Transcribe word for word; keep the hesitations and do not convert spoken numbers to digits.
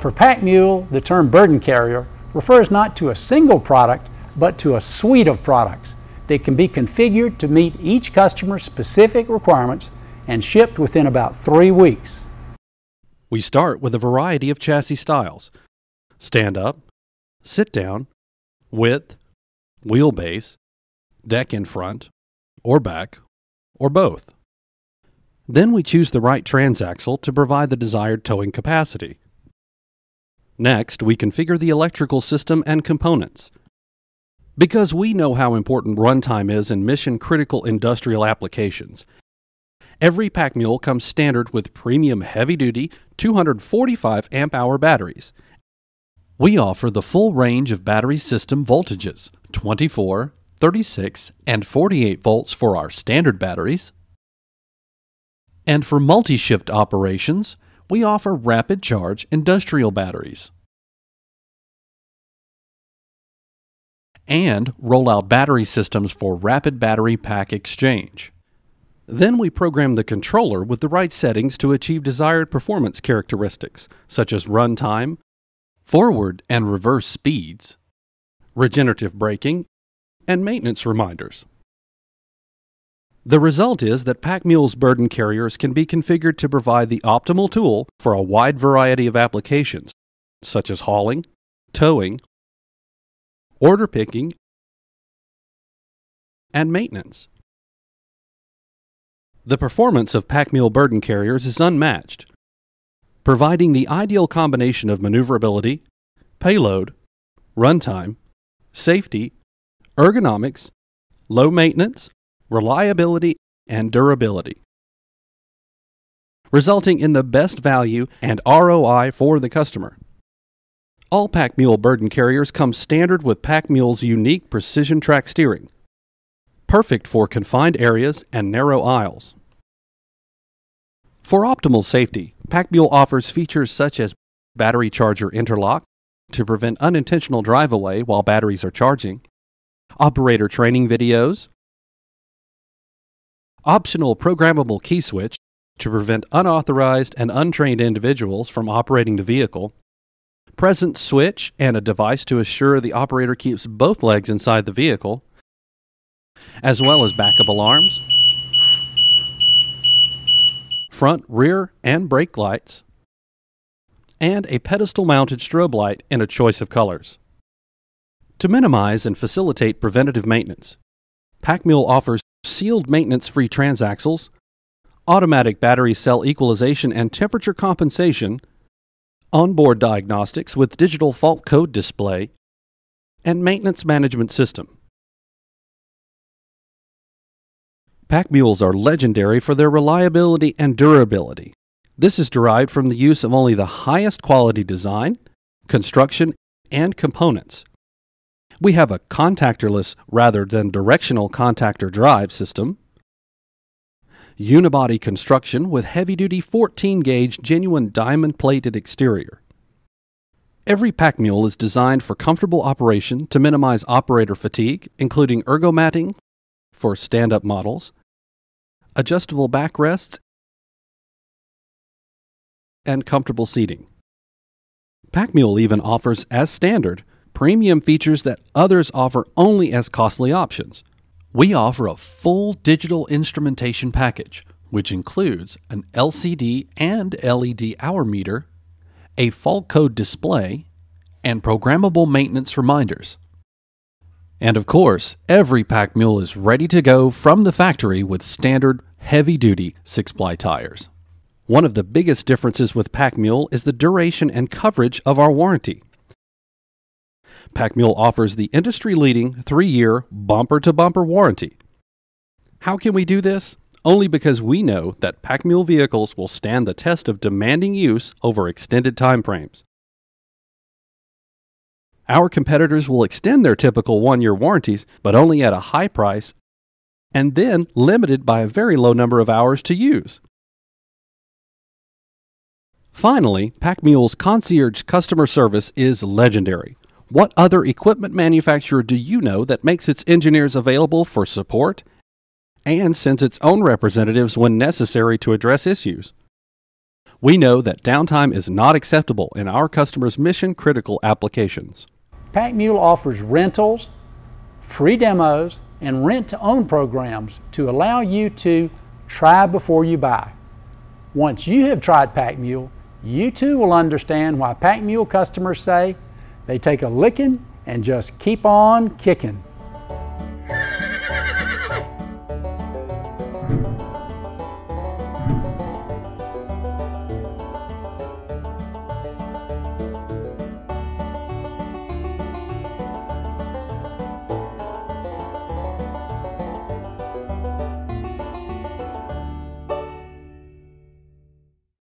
For pack mule, the term burden carrier refers not to a single product, but to a suite of products that can be configured to meet each customer's specific requirements and shipped within about three weeks. We start with a variety of chassis styles: stand-up, sit-down, width, wheelbase, deck in front, or back, or both. Then we choose the right transaxle to provide the desired towing capacity. Next, we configure the electrical system and components. Because we know how important runtime is in mission-critical industrial applications, every pack mule comes standard with premium heavy-duty two hundred forty-five amp hour batteries. We offer the full range of battery system voltages, twenty-four, thirty-six, and forty-eight volts for our standard batteries. And for multi-shift operations, we offer rapid charge industrial batteries and roll out battery systems for rapid battery pack exchange. Then we program the controller with the right settings to achieve desired performance characteristics, such as run time, forward and reverse speeds, regenerative braking, and maintenance reminders. The result is that Pack Mule's burden carriers can be configured to provide the optimal tool for a wide variety of applications, such as hauling, towing, order picking, and maintenance. The performance of Pack Mule burden carriers is unmatched, providing the ideal combination of maneuverability, payload, runtime, safety, ergonomics, low maintenance, reliability, and durability, resulting in the best value and R O I for the customer. All Pack Mule burden carriers come standard with Pack Mule's unique precision track steering, perfect for confined areas and narrow aisles. For optimal safety, Pack Mule offers features such as battery charger interlock to prevent unintentional drive away while batteries are charging, operator training videos, optional programmable key switch to prevent unauthorized and untrained individuals from operating the vehicle, present switch and a device to assure the operator keeps both legs inside the vehicle, as well as backup alarms, front, rear, and brake lights, and a pedestal-mounted strobe light in a choice of colors. To minimize and facilitate preventative maintenance, Pack Mule offers sealed maintenance-free transaxles, automatic battery cell equalization and temperature compensation, onboard diagnostics with digital fault code display, and maintenance management system. Pack mules are legendary for their reliability and durability. This is derived from the use of only the highest quality design, construction, and components. We have a contactorless rather than directional contactor drive system, unibody construction with heavy-duty fourteen gauge genuine diamond-plated exterior. Every pack mule is designed for comfortable operation to minimize operator fatigue, including ergomatting for stand-up models, adjustable backrests, and comfortable seating. Pack Mule even offers, as standard, premium features that others offer only as costly options. We offer a full digital instrumentation package, which includes an L C D and L E D hour meter, a fault code display, and programmable maintenance reminders. And of course, every pack mule is ready to go from the factory with standard heavy-duty six ply tires. One of the biggest differences with Pack Mule is the duration and coverage of our warranty. Pack Mule offers the industry-leading three year bumper-to-bumper warranty. How can we do this? Only because we know that Pack Mule vehicles will stand the test of demanding use over extended timeframes. Our competitors will extend their typical one year warranties, but only at a high price and then limited by a very low number of hours to use. Finally, Pack Mule's concierge customer service is legendary. What other equipment manufacturer do you know that makes its engineers available for support and sends its own representatives when necessary to address issues? We know that downtime is not acceptable in our customers' mission-critical applications. Pack Mule offers rentals, free demos, and rent-to-own programs to allow you to try before you buy. Once you have tried Pack Mule, you too will understand why Pack Mule customers say they take a licking and just keep on kicking.